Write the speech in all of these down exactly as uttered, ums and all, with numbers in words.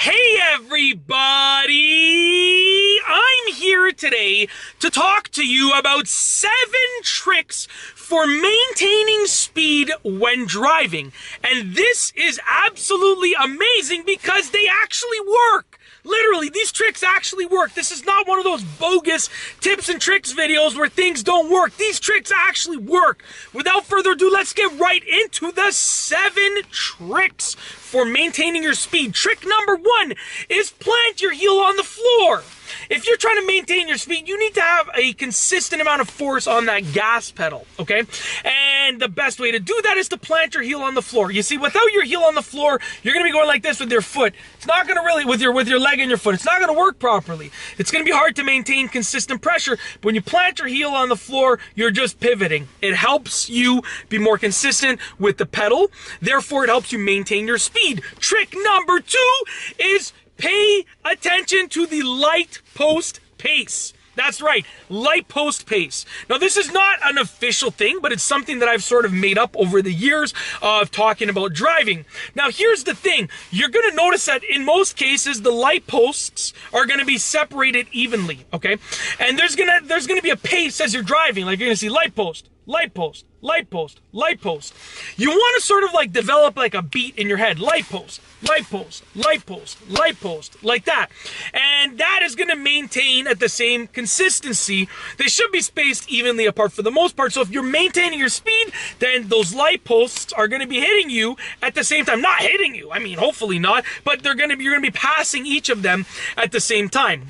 Hey everybody! I'm here today to talk to you about seven tricks for maintaining speed when driving. And this is absolutely amazing because they actually work. Literally, these tricks actually work. This is not one of those bogus tips and tricks videos where things don't work. These tricks actually work. Without further ado, let's get right into the seven tricks for maintaining your speed. Trick number one is plant your heel on the floor. If you're trying to maintain your speed, you need to have a consistent amount of force on that gas pedal, okay? And the best way to do that is to plant your heel on the floor. You see, without your heel on the floor, you're gonna be going like this with your foot. It's not gonna really, with your, with your leg and your foot, it's not gonna work properly. It's gonna be hard to maintain consistent pressure. But when you plant your heel on the floor, you're just pivoting. It helps you be more consistent with the pedal. Therefore, it helps you maintain your speed. Trick number two is pay attention to the light post pace. That's right, light post pace. Now, this is not an official thing, but it's something that I've sort of made up over the years of talking about driving. Now, here's the thing. You're gonna notice that in most cases, the light posts are gonna be separated evenly, okay? And there's gonna, there's gonna be a pace as you're driving. Like, you're gonna see light post, light post, light post, light post. You wanna sort of like develop like a beat in your head. Light post, light post, light post, light post, like that. And that is gonna maintain at the same consistency. They should be spaced evenly apart for the most part. So if you're maintaining your speed, then those light posts are gonna be hitting you at the same time. Not hitting you, I mean, hopefully not, but they're gonna be, you're gonna be passing each of them at the same time.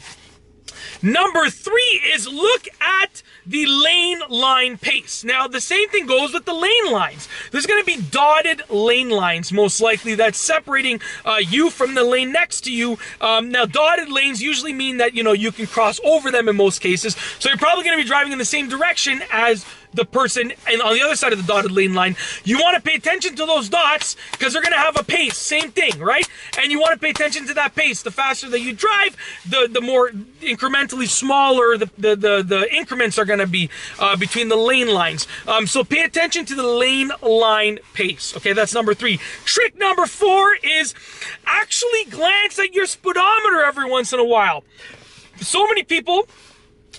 Number three is look at the lane line pace. Now, the same thing goes with the lane lines. There's going to be dotted lane lines, most likely, that's separating uh, you from the lane next to you. Um, now, dotted lanes usually mean that, you know, you can cross over them in most cases. So you're probably going to be driving in the same direction as the person and on the other side of the dotted lane line. You want to pay attention to those dots because they're going to have a pace, same thing, right? And you want to pay attention to that pace. The faster that you drive, the the more incrementally smaller the the the, the increments are going to be uh, between the lane lines. Um, so pay attention to the lane line pace. Okay, that's number three. Trick number four is actually glance at your speedometer every once in a while. So many people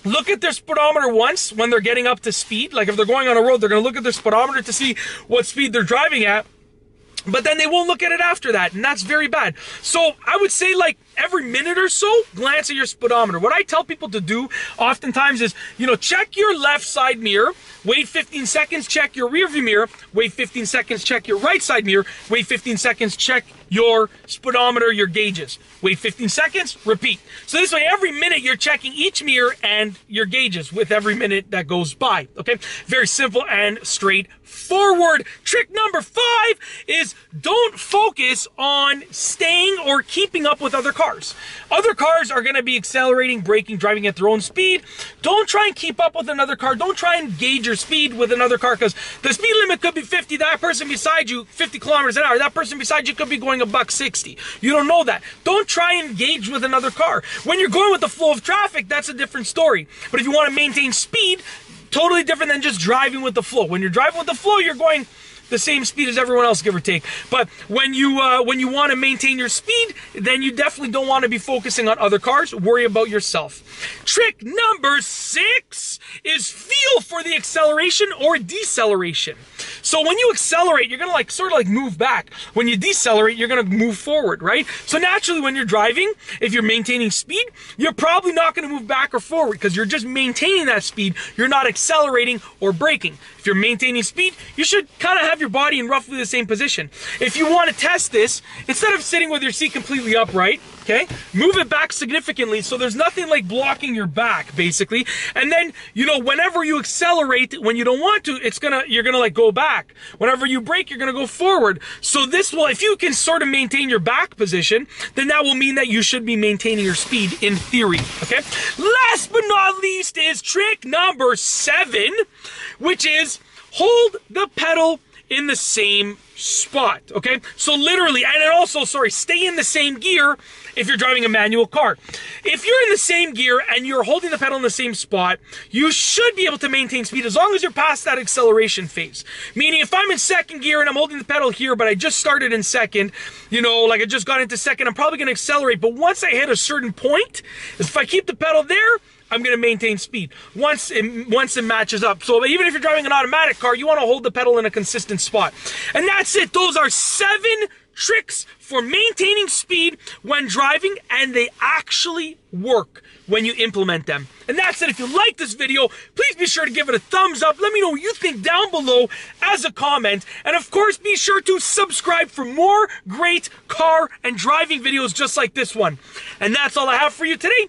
look at their speedometer once when they're getting up to speed. Like if they're going on a road, they're going to look at their speedometer to see what speed they're driving at, but then they won't look at it after that, and that's very bad. So I would say like every minute or so, glance at your speedometer. What I tell people to do oftentimes is, you know, check your left side mirror, wait fifteen seconds, check your rear view mirror, wait fifteen seconds, check your right side mirror, wait fifteen seconds, check your speedometer, your gauges. Wait fifteen seconds, repeat. So this way, every minute you're checking each mirror and your gauges with every minute that goes by, okay? Very simple and straightforward. Trick number five is don't focus on staying or keeping up with other cars. Other cars are gonna be accelerating, braking, driving at their own speed. Don't try and keep up with another car. Don't try and gauge your speed with another car because the speed limit could be fifty, that person beside you, fifty kilometers an hour, that person beside you could be going a buck sixty. You don't know that. Don't try and gauge with another car. When you're going with the flow of traffic, that's a different story. But if you want to maintain speed, totally different than just driving with the flow. When you're driving with the flow, you're going the same speed as everyone else, give or take. But when you uh, when you want to maintain your speed, then you definitely don't want to be focusing on other cars. Worry about yourself. Trick number six is feel for the acceleration or deceleration. So when you accelerate, you're gonna like sort of like move back. When you decelerate, you're gonna move forward, right? So naturally, when you're driving, if you're maintaining speed, you're probably not gonna move back or forward because you're just maintaining that speed. You're not accelerating or braking. If you're maintaining speed, you should kind of have your body in roughly the same position. If you want to test this, instead of sitting with your seat completely upright, okay, move it back significantly so there's nothing like blocking your back, basically. And then, you know, whenever you accelerate, when you don't want to, it's gonna, you're gonna like go back. Whenever you brake, you're gonna go forward. So this will, if you can sort of maintain your back position, then that will mean that you should be maintaining your speed in theory, okay? Last but not least is trick number seven, which is hold the pedal in the same spot, okay? So literally, and also, sorry, stay in the same gear if you're driving a manual car. If you're in the same gear and you're holding the pedal in the same spot, you should be able to maintain speed as long as you're past that acceleration phase. Meaning if I'm in second gear and I'm holding the pedal here, but I just started in second, you know, like I just got into second, I'm probably gonna accelerate, but once I hit a certain point, if I keep the pedal there, I'm gonna maintain speed once it, once it matches up. So even if you're driving an automatic car, you wanna hold the pedal in a consistent spot. And that's it, those are seven tricks for maintaining speed when driving, and they actually work when you implement them. And that's it. If you like this video, please be sure to give it a thumbs up. Let me know what you think down below as a comment. And of course, be sure to subscribe for more great car and driving videos just like this one. And that's all I have for you today.